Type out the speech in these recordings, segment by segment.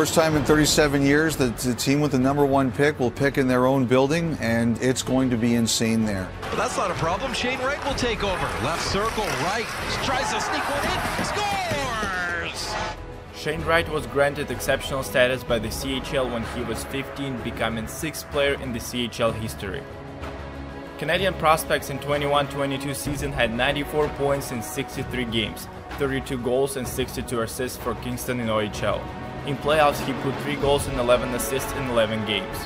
First time in 37 years that the team with the #1 pick will pick in their own building, and it's going to be insane there. Well, that's not a problem. Shane Wright will take over. Left circle, Wright tries to sneak one in, scores! Shane Wright was granted exceptional status by the CHL when he was 15, becoming 6th player in the CHL history. Canadian prospects in 21-22 season had 94 points in 63 games, 32 goals and 62 assists for Kingston in OHL. In playoffs, he put 3 goals and 11 assists in 11 games.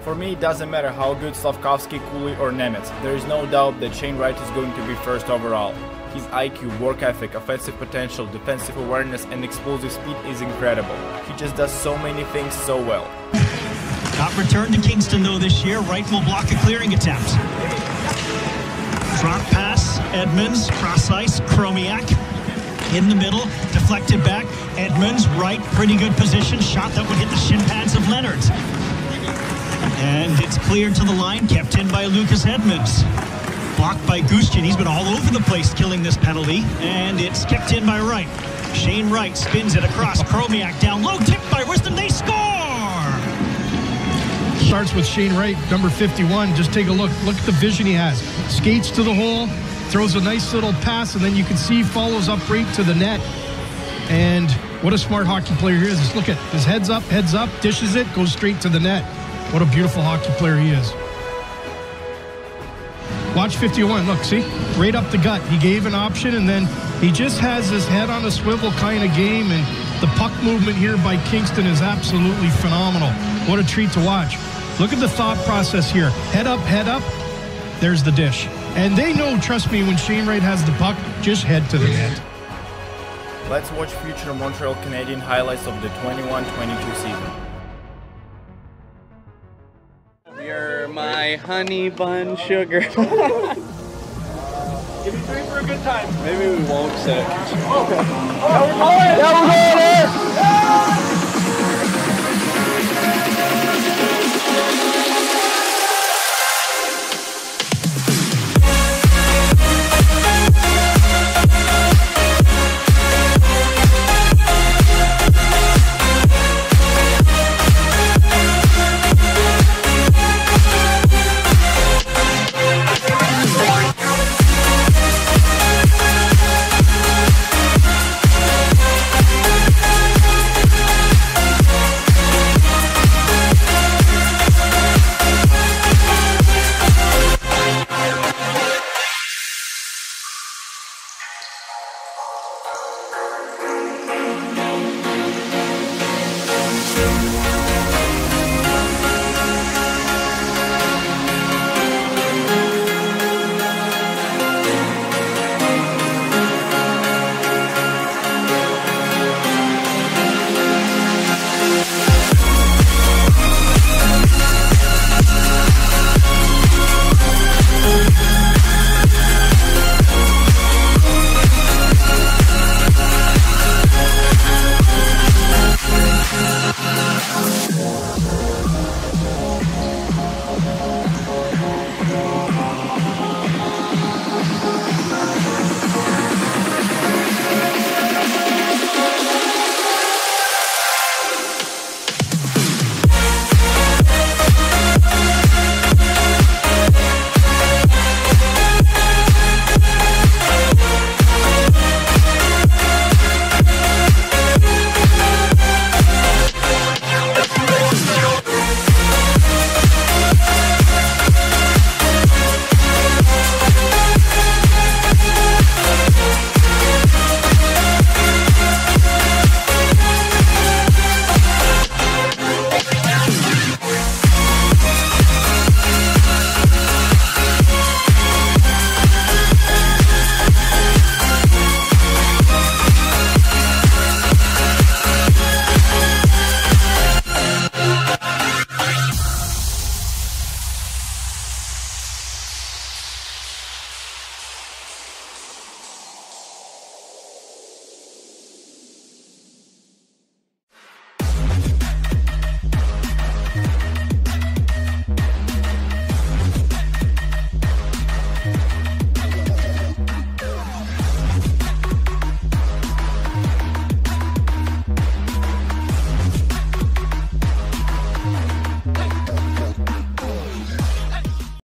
For me, it doesn't matter how good Slavkovsky, Cooley or Nemets, there is no doubt that Shane Wright is going to be first overall. His IQ, work ethic, offensive potential, defensive awareness and explosive speed is incredible. He just does so many things so well. Not returned to Kingston though this year. Wright will block a clearing attempt. Drop pass, Edmonds, cross ice, Chromiak. In the middle, deflected back, Edmonds, Wright, pretty good position, shot that would hit the shin pads of Leonard. And it's cleared to the line, kept in by Lucas Edmonds. Blocked by Gushkin, he's been all over the place killing this penalty, and it's kept in by Wright. Shane Wright spins it across, Chromiak down low, tipped by Wisdom, they score! Starts with Shane Wright, number 51, just take a look, at the vision he has. Skates to the hole. Throws a nice little pass, and then you can see follows up right to the net. And what a smart hockey player he is. Look at his heads up, dishes it, goes straight to the net. What a beautiful hockey player he is. Watch 51, look, see? Right up the gut. He gave an option, and then he just has his head on a swivel kind of game, and the puck movement here by Kingston is absolutely phenomenal. What a treat to watch. Look at the thought process here. Head up, there's the dish. And they know, trust me, when Shane Wright has the puck, just head to the net. Let's watch future Montreal Canadian highlights of the 21-22 season. You're my honey bun sugar. Give me three for a good time. Maybe we won't set. Okay. Oh, that was all there!